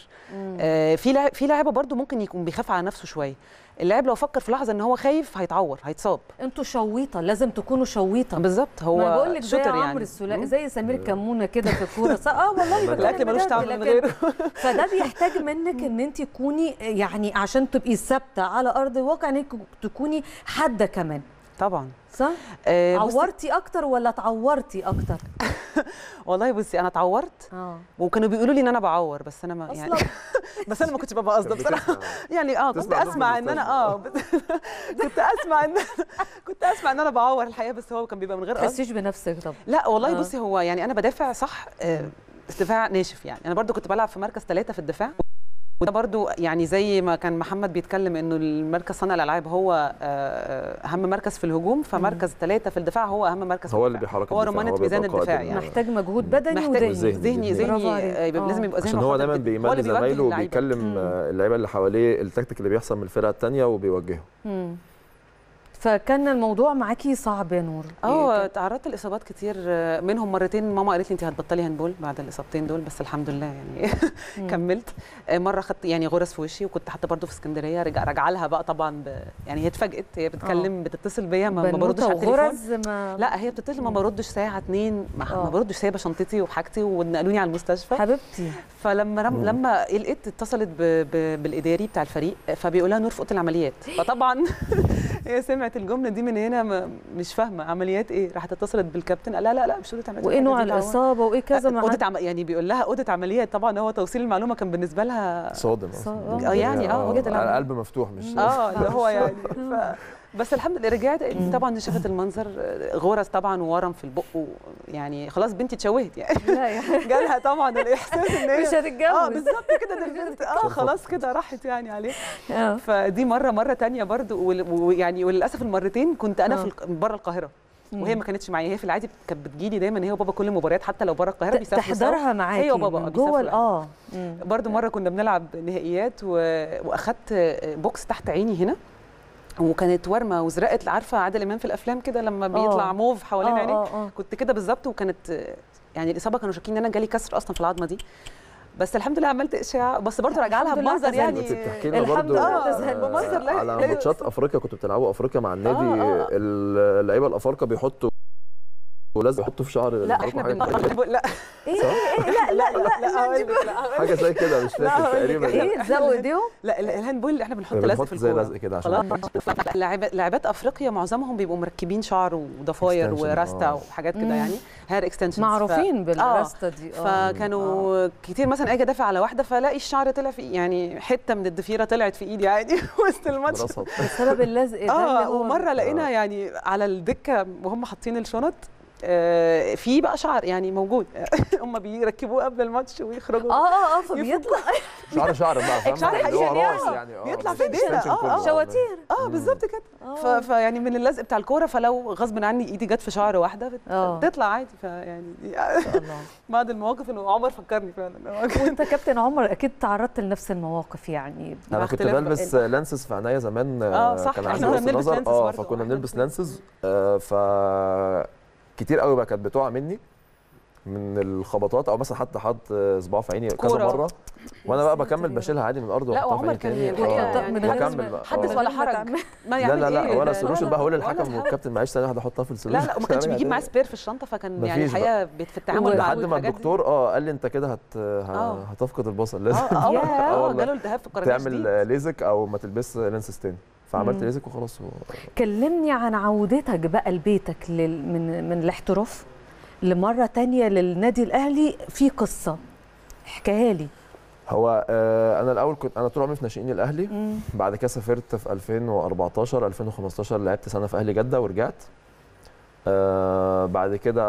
في في لاعيبه برده ممكن يكون بيخاف على نفسه شويه، اللاعب لو فكر في لحظه ان هو خايف هيتعور هيتصاب. انتوا شويطه، لازم تكونوا شويطه بالظبط. هو ما بقول لك زي يعني عمرو السوليه، زي سمير كمونه كده في الكوره اه والله الاكل ملوش طعم من غيره. فده بيحتاج منك ان انت تكوني يعني عشان تبقي ثابته على ارض الواقع، انك تكوني حاده كمان طبعا صح. آه عورتي اكتر ولا اتعورتي اكتر؟ والله بصي انا اتعورت اه، وكانوا بيقولوا لي ان انا بعور، بس انا ما يعني بس انا ما كنتش ببقى قصده بصراحه يعني اه كنت اسمع ان انا اه كنت اسمع ان كنت اسمع ان انا بعور الحقيقه، بس هو كان بيبقى من غير قصد. ما تحسيش بنفسك؟ طب لا والله آه. بصي هو يعني انا بدافع صح آه، دفاع ناشف. يعني انا برضو كنت بلعب في مركز ثلاثه في الدفاع، وده برضو يعني زي ما كان محمد بيتكلم انه المركز صانع الالعاب هو اهم مركز في الهجوم، فمركز ثلاثه في الدفاع هو اهم مركز، هو اللي بيحرك، هو رمانه ميزان الدفاع. يعني محتاج مجهود بدني وذهني، ذهني لازم يبقى ذهنه، هو دايما بيمد زمايله وبيكلم اللعيبه اللي حواليه، التكتيك اللي بيحصل من الفرقه الثانيه وبيوجهه. فكان الموضوع معاكي صعب يا نور؟ اه تعرضت لاصابات كتير، منهم مرتين ماما قالت لي انت هتبطلي هاندبول بعد الاصابتين دول، بس الحمد لله يعني كملت. مره خدت يعني غرز في وشي، وكنت حتى برضو في اسكندريه رجع راجعه لها بقى طبعا ب... يعني هي اتفاجئت، هي بتتكلم بتتصل بيا ما بردش على التليفون، ما... لا هي بتتصل ما بردش ساعه اتنين ما, ما بردش، سايبه شنطتي وحاجتي ونقلوني على المستشفى حبيبتي. فلما رم... لما قلقت اتصلت ب... ب... بالاداري بتاع الفريق، فبيقول لها نور في اوضه العمليات. فطبعا هي سمعت الجمله دي من هنا مش فاهمه عمليات ايه، راحت اتصلت بالكابتن قال لا لا لا مش اوضه عمليات، وايه نوع الاصابه وايه كذا معاه، يعني بيقول لها اوضه عمليات. طبعا هو توصيل المعلومه كان بالنسبه لها صادم اه يعني اه على قلب مفتوح مش اه اللي هو يعني ف... بس الحمد لله رجعت طبعا، شافت المنظر، غرز طبعا وورم في البق، ويعني خلاص بنتي اتشوهت يعني جالها طبعا الاحساس ان هي مش هتتجوز اه بالظبط كده اه خلاص كده راحت يعني عليه. فدي مره مره ثانيه برضو، ويعني وللاسف المرتين كنت انا في بره القاهره وهي ما كانتش معايا. هي في العادي كانت بتجيلي دايما هي وبابا كل المباريات حتى لو بره القاهره بيسافروا تحضرها معاكي هي وبابا جوه اه. برضو مره كنا بنلعب نهائيات واخدت بوكس تحت عيني هنا، وكانت ورمه وزرقت، عارفه عادل امام في الافلام كده لما بيطلع موف حوالين عينيه، كنت كده بالظبط. وكانت يعني الاصابه كانوا شاكين ان انا جالي كسر اصلا في العظمه دي، بس الحمد لله عملت اشعه، بس برضه راجعه لها بمنظر يعني بتحكي لنا برضه بمنظر على ماتشات افريقيا، كنتوا بتلعبوا افريقيا مع النادي اللعيبه الافارقه بيحطوا ولازم يحطوا في شعر، لا احنا بنقول لا ايه لا لا لا لا حاجه زي كده مش فاكر تقريبا ايه زقوا ايديهم، لا الهاندبول احنا بنحط لزق في الكوره، بنحط زي لزق كده عشان لاعبات افريقيا معظمهم بيبقوا مركبين شعر وضفاير وراستا وحاجات كده، يعني هير اكستنشنز معروفين بالراستا دي. فكانوا كتير مثلا اجي ادافع على واحده فلاقي الشعر طلع في يعني حته من الضفيره طلعت في ايدي عادي وسط الماتش بسبب اللزق ده. اه ومره لقينا يعني على الدكه وهم حاطين الشنط آه في بقى شعر يعني موجود هم بيركبوه قبل الماتش ويخرجوا اه اه اه فبيطلع شعر شعر بقى شعر يعني اه بيطلع في ايدينا اه شواتير اه بالظبط كده، فيعني من اللزق بتاع الكوره، فلو غصب عني ايدي جت في شعر واحده بتطلع عادي، فيعني بعض المواقف اللي عمر فكرني فعلا. وانت كابتن عمر اكيد تعرضت لنفس المواقف يعني؟ انا كنت بلبس لانسز في عينيا زمان، كان عندي نفس النظر اه فكنا بنلبس لانسز، ف كتير قوي بقى كانت بتقع مني من الخبطات، او مثلا حتى حط صباعه في عيني كذا مره وانا بقى بكمل بشيلها عادي من الارض. لا وعمر كان الحقيقه من غير حدث ولا حرج، ما يعمل لا لا لا ولا سولوشن بقى، هقول للحكم والكابتن معلش ثانيه واحده احطها في السولوشن. لا لا وما كانش بيجيب معاه سبير في الشنطه، فكان يعني الحقيقه في التعامل مع لحد ما الدكتور اه قال لي انت كده هت هتفقد البصل، لازم اه جاله التهاب في القرنيه تعمل ليزك او ما تلبس لينسز تاني، فعملت ليزك وخلاص. كلمني عن عودتك بقى لبيتك من من الاحتراف لمرة تانية للنادي الأهلي، في قصة احكيها لي. هو آه أنا الأول كنت أنا طول عمري في ناشئين الأهلي، مم. بعد كده سافرت في ألفين وأربعتاشر ألفين وخمستاشر لعبت سنة في أهلي جدة ورجعت، آه بعد كده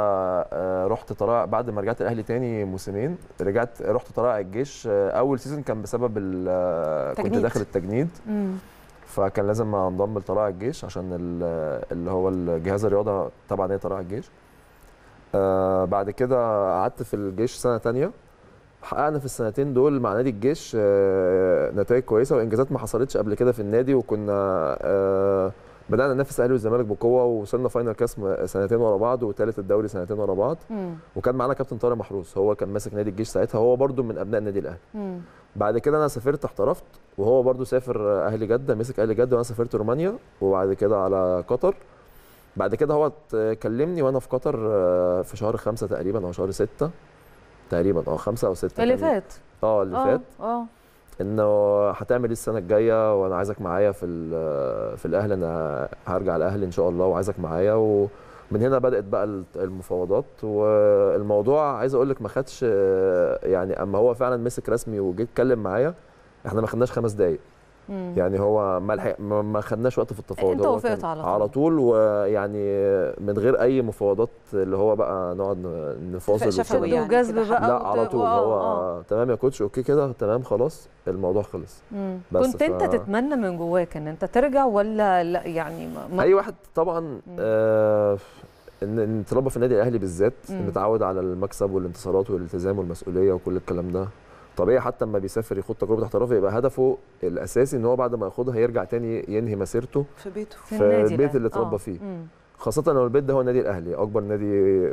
آه رحت طلائع، بعد ما رجعت الأهلي تاني موسمين رجعت رحت طلائع الجيش، آه أول سيزون كان بسبب كنت داخل التجنيد، مم. فكان لازم أنضم لطلائع الجيش عشان اللي هو الجهاز الرياضة طبعا هي طلائع الجيش. آه بعد كده قعدت في الجيش سنه تانية، حققنا في السنتين دول مع نادي الجيش آه نتائج كويسه وانجازات ما حصلتش قبل كده في النادي، وكنا آه بدانا ننافس الاهلي والزمالك بقوه، ووصلنا فاينل كاس سنتين ورا بعض وثالث الدوري سنتين ورا بعض، مم. وكان معانا كابتن طارق محروس، هو كان ماسك نادي الجيش ساعتها، هو برده من ابناء النادي الاهلي. بعد كده انا سافرت احترفت، وهو برده سافر اهلي جده، مسك اهلي جده، وانا سافرت رومانيا وبعد كده على قطر. بعد كده هو كلمني وانا في قطر في شهر خمسة تقريبا او شهر ستة تقريبا اه خمسة او ستة اللي فات اه اللي فات اه انه هتعمل ايه السنه الجايه، وانا عايزك معايا في في الاهلي، انا هرجع الاهلي ان شاء الله وعايزك معايا. ومن هنا بدات بقى المفاوضات، والموضوع عايز اقول لك ما خدش يعني، اما هو فعلا مسك رسمي وجه اتكلم معايا احنا ما خدناش خمس دقائق يعني، هو ما ما خدناش وقت في التفاوض، انت وافقت على طول على طول ويعني من غير اي مفاوضات اللي هو بقى نقعد نفاصل شفوي يعني وجذب بقى، لا على طول هو آه. تمام يا كوتش اوكي كده تمام خلاص الموضوع خلص. بس كنت ف... انت تتمنى من جواك ان انت ترجع ولا لا يعني؟ ما... اي واحد طبعا آه ان نتربى في النادي الاهلي بالذات نتعود على المكسب والانتصارات والالتزام والمسؤوليه وكل الكلام ده طبيعي، حتى لما بيسافر يخوض تجربه احترافيه يبقى هدفه الاساسي ان هو بعد ما ياخدها هيرجع تاني ينهي مسيرته في بيته في, في البيت اللي اتربى فيه، مم. خاصه لو البيت ده هو النادي الاهلي اكبر نادي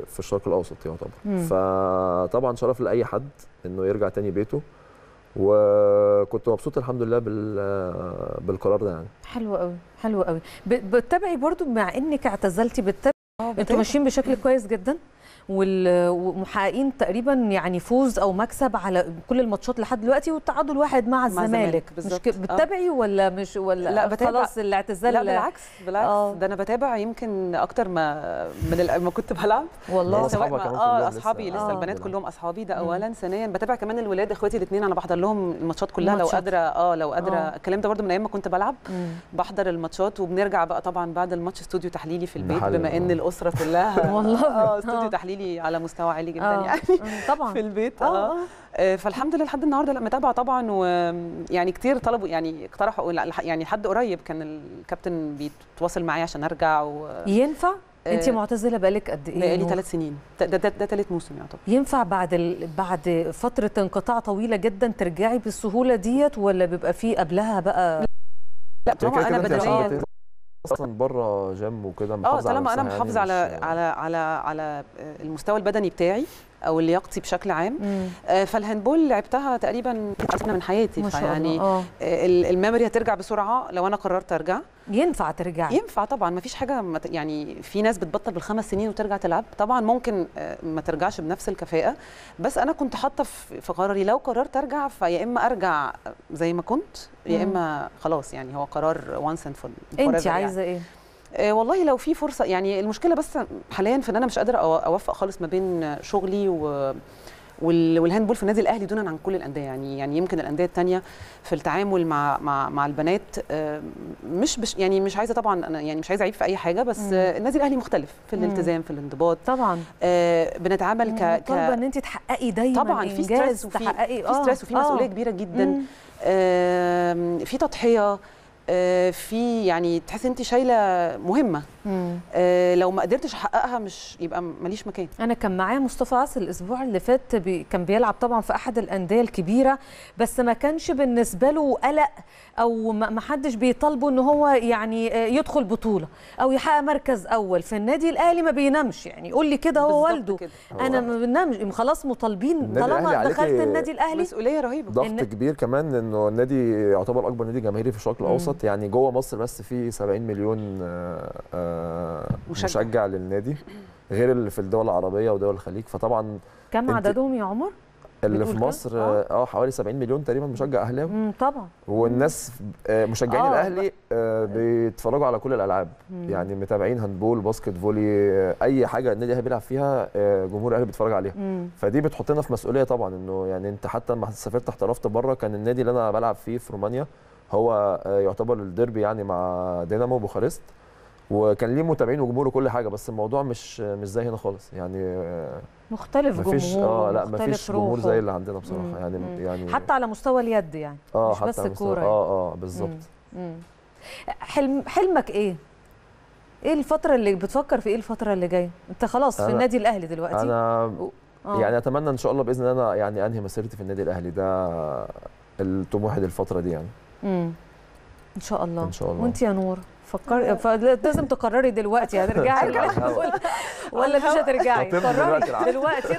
في الشرق الاوسط يعتبر، فطبعا شرف لاي حد انه يرجع تاني بيته، وكنت مبسوط الحمد لله بالقرار ده يعني. حلو قوي حلو قوي. بتتابعي برضو مع انك اعتزلتي بتتابعي انتوا ماشيين بشكل كويس جدا ومحققين تقريبا يعني فوز او مكسب على كل الماتشات لحد دلوقتي، والتعادل واحد مع الزمالك، مش بتتابعي ولا مش ولا لا بتابع خلاص الاعتزال؟ لا بالعكس بالعكس آه. ده انا بتابع يمكن اكتر ما من ما كنت بلعب والله، سواء اه اصحابي لسه, لسه آه. البنات كلهم اصحابي ده اولا، ثانيا بتابع كمان الولاد اخواتي الاثنين، انا بحضر لهم الماتشات كلها لو قادره اه لو قادره آه. الكلام ده برده من ايام ما كنت بلعب، مم. بحضر الماتشات وبنرجع بقى طبعا بعد الماتش استوديو تحليلي في البيت، بما ان الاسره كلها والله اه استوديو تحليلي على مستوى عالي جدا آه. يعني طبعا في البيت اه, آه. فالحمد لله لحد النهارده لا متابعه طبعا، ويعني كتير طلبوا يعني اقترحوا يعني لحد قريب كان الكابتن بيتواصل معايا عشان ارجع و... ينفع؟ آه. انت معتزله بقالك قد ايه؟ بقالي ثلاث سنين، ده ده, ده ثالث موسم يعتبر. ينفع بعد ال... بعد فتره انقطاع طويله جدا ترجعي بالسهوله ديت ولا بيبقى في قبلها بقى؟ لا طبعا انا بدنيا اصلا بره جيم وكده محافظه على اه طالما انا محافظه يعني على على على على المستوى البدني بتاعي او لياقتي بشكل عام، آه فالهاندبول لعبتها تقريبا سنه من حياتي، فيعني آه. الميموري هترجع بسرعه لو انا قررت ارجع. ينفع ترجع؟ ينفع طبعا، ما فيش حاجه يعني، في ناس بتبطل بالخمس سنين وترجع تلعب، طبعا ممكن ما ترجعش بنفس الكفاءه، بس انا كنت حاطه في قراري لو قررت ارجع فيا اما ارجع زي ما كنت يا اما خلاص يعني هو قرار وانس اند فور ايفر. انت عايزه يعني. ايه؟ والله لو في فرصه يعني، المشكله بس حاليا في ان انا مش قادره اوفق خالص ما بين شغلي و والهاند بول في النادي الاهلي دونا عن كل الانديه، يعني يعني يمكن الانديه الثانيه في التعامل مع مع مع البنات مش بش يعني مش عايزه طبعا يعني مش عايزه اعيب في اي حاجه، بس مم. النادي الاهلي مختلف في الالتزام في الانضباط طبعا. آه بنتعامل ك طبعا ان انت تحققي دايما طبعا في ستريس وفي تحققي اه في ستريس وفي مسؤوليه كبيره جدا، آه في تضحيه، آه في يعني تحس انت شايله مهمه، آه لو ما قدرتش احققها مش يبقى ماليش مكان. انا كان معايا مصطفى عاصي الاسبوع اللي فات، بي كان بيلعب طبعا في احد الانديه الكبيره، بس ما كانش بالنسبه له قلق او ما حدش بيطالبه ان هو يعني يدخل بطوله او يحقق مركز اول. في النادي الاهلي ما بينامش، يعني يقول لي كده هو والده كده. انا ما بنامش، خلاص مطالبين طالما دخلت النادي الاهلي مسؤوليه رهيبه، ضغط إن... كبير كمان، انه النادي يعتبر اكبر نادي جماهيري في الشرق الاوسط، يعني جوه مصر بس في سبعين مليون مشجع. مشجع للنادي، غير اللي في الدول العربية ودول الخليج. فطبعا كم عددهم يا عمر؟ اللي في مصر اه, آه حوالي سبعين مليون تقريبا مشجع اهلاوي طبعا، والناس مشجعين آه. الاهلي آه بيتفرجوا على كل الالعاب، مم. يعني متابعين هاندبول، باسكت، فولي، اي حاجه النادي الاهلي بيلعب فيها آه جمهور الاهلي بيتفرج عليها. مم. فدي بتحطنا في مسؤوليه طبعا، انه يعني انت حتى لما سافرت احترفت بره، كان النادي اللي انا بلعب فيه في رومانيا هو يعتبر الديربي يعني مع دينامو بوخارست، وكان ليه متابعين وجمهور وكل حاجه، بس الموضوع مش مش زي هنا خالص، يعني مختلف جمهور اه لا مفيش جمهور زي اللي عندنا بصراحه. مم. يعني مم. يعني حتى على مستوى اليد يعني آه مش بس الكوره يعني. اه اه بالظبط. حلم حلمك ايه؟ ايه الفتره اللي بتفكر في ايه الفتره اللي جايه؟ انت خلاص في النادي الاهلي دلوقتي. انا آه. يعني اتمنى ان شاء الله باذن الله انا يعني انهي مسيرتي في النادي الاهلي، ده الطموح للفتره دي يعني. امم ان شاء الله. ان شاء الله. وانت يا نور فكري، لازم تقرري دلوقتي هترجعي ولا ولا مش هترجعي؟ قرري دلوقتي.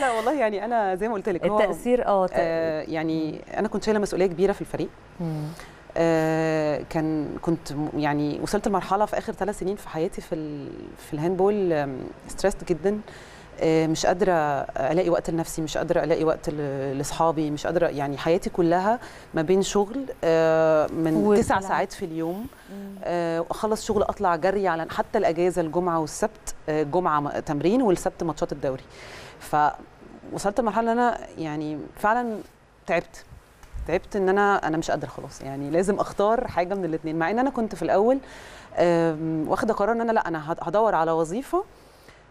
لا والله يعني انا زي ما قلت لك التاثير اه يعني انا كنت شايله مسؤوليه كبيره في الفريق، آه كان كنت يعني وصلت لمرحله في اخر ثلاث سنين في حياتي في ال في الهاندبول ستريسد جدا، آه مش قادره الاقي وقت لنفسي، مش قادره الاقي وقت لاصحابي، مش قادره يعني حياتي كلها ما بين شغل آه من تسع ساعات في اليوم، آه اخلص شغل اطلع جري على حتى الاجازه الجمعه والسبت، آه الجمعه تمرين والسبت ماتشات الدوري. فوصلت لمرحله ان انا يعني فعلا تعبت تعبت ان انا انا مش قادره خلاص، يعني لازم اختار حاجه من الاثنين، مع ان انا كنت في الاول آه واخده قرار ان انا لا انا هدور على وظيفه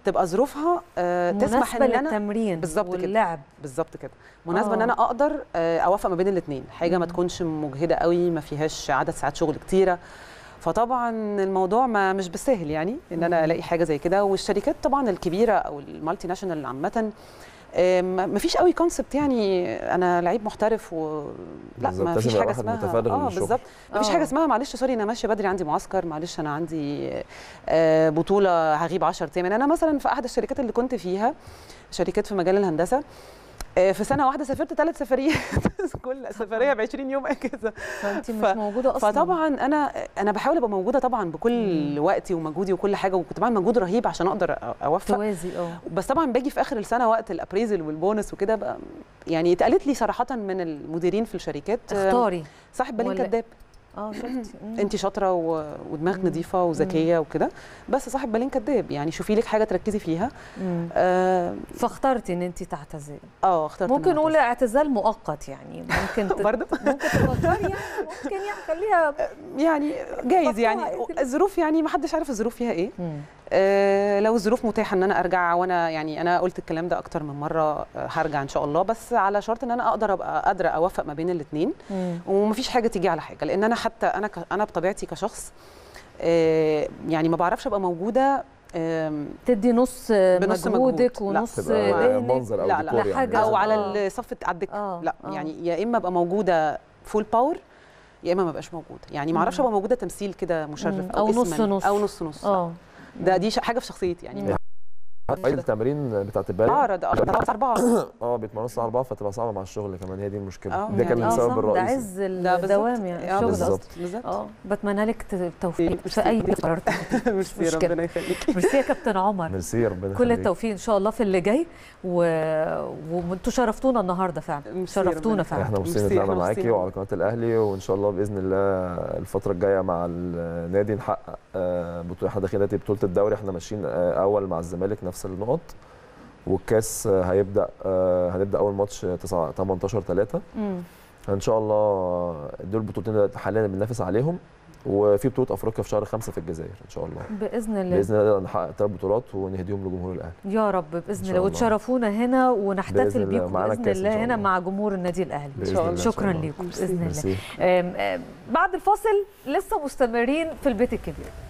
تبقى ظروفها آه تسمح ان انا مناسبه للتمرين واللعب بالظبط كده، مناسبه ان انا اقدر آه اوفق ما بين الاثنين، حاجه ما تكونش مجهده قوي، ما فيهاش عدد ساعات شغل كتيره. فطبعا الموضوع ما مش بالسهل يعني ان انا الاقي حاجه زي كده، والشركات طبعا الكبيره او المالتي ناشونال عامه ما فيش قوي كونسبت، يعني انا لعيب محترف و لا ما فيش حاجه اسمها اه بالظبط، ما فيش حاجه اسمها معلش سوري انا ماشيه بدري عندي معسكر، معلش انا عندي آه بطوله هغيب عشرة ايام. انا مثلا في احد الشركات اللي كنت فيها، شركات في مجال الهندسه، آه في سنه واحده سافرت ثلاث سفريات كل سفريه ب عشرين يوم اجازه، فانت مش موجوده اصلا. فطبعا انا انا بحاول ابقى موجوده طبعا بكل وقتي ومجهودي وكل حاجه، وكنت بعمل مجهود رهيب عشان اقدر اوفق توازي اه بس طبعا باجي في اخر السنه وقت الابريزل والبونس وكده بقى، يعني اتقالت لي صراحه من المديرين في الشركات اختاري صاحب بالين كداب. اه شفتي انت شاطره ودماغك نظيفه وذكيه وكده، بس صاحب بالين كداب، يعني شوفي لك حاجه تركزي فيها. آه فاخترتي ان انت تعتزلي. اه اخترت ممكن نقول اعتزال مؤقت يعني، ممكن برضه ممكن تفكري يعني ممكن يعني خليها يعني جايز يعني الظروف، يعني ما حدش عارف الظروف فيها ايه. آه لو الظروف متاحه ان انا ارجع، وانا يعني انا قلت الكلام ده اكتر من مره، هرجع ان شاء الله، بس على شرط ان انا اقدر ابقى قادره اوفق ما بين الاثنين، ومفيش حاجه تيجي على حاجه، لان انا حتى انا انا بطبيعتي كشخص آه يعني ما بعرفش ابقى موجوده تدي نص مجهودك ونص ذهنك لا لا, لا يعني. او على الصف على الدكه لا آه. يعني يا اما ابقى موجوده فول باور يا اما ما ابقاش موجوده، يعني ما اعرفش ابقى موجوده تمثيل كده مشرف او, أو نص نص او نص نص آه. ده دي حاجه في شخصيتي يعني. حتى التمرين بتاعت البالي عرض اربعة اه بيتمرنوا الساعه أربعة، فتبقى صعبه مع الشغل كمان، هي دي المشكله. ده كان السبب الرئيسي، ده عز الدوام يعني الشغل اصلا. اه بتمنى لك التوفيق في اي قرار. ميرسي ربنا يخليكي. ميرسي يا كابتن عمر. ميرسي ربنا يخليك، كل التوفيق ان شاء الله في اللي جاي، وانتوا شرفتونا النهارده فعلا، شرفتونا فعلا. احنا مبسوطين ان احنا معاكي وعلى قناه الاهلي، وان شاء الله باذن الله الفتره الجايه مع النادي نحقق بطوله، احنا داخلين بطوله الدوري، احنا ماشيين اول مع الزمالك نفس النقط، والكاس هيبدا هنبدا اول ماتش تمنتاشر تلاتة ان شاء الله. دول البطولتين حاليا بننافس عليهم، وفي بطوله افريقيا في شهر خمسة في الجزائر ان شاء الله باذن الله. باذن الله نحقق ثلاث بطولات ونهديهم لجمهور الاهلي يا رب باذن الله، وتشرفونا هنا ونحتفل بيكم باذن الله هنا مع جمهور النادي الاهلي ان شاء الله. شكرا لكم باذن الله. بعد الفاصل لسه مستمرين في البيت الكبير.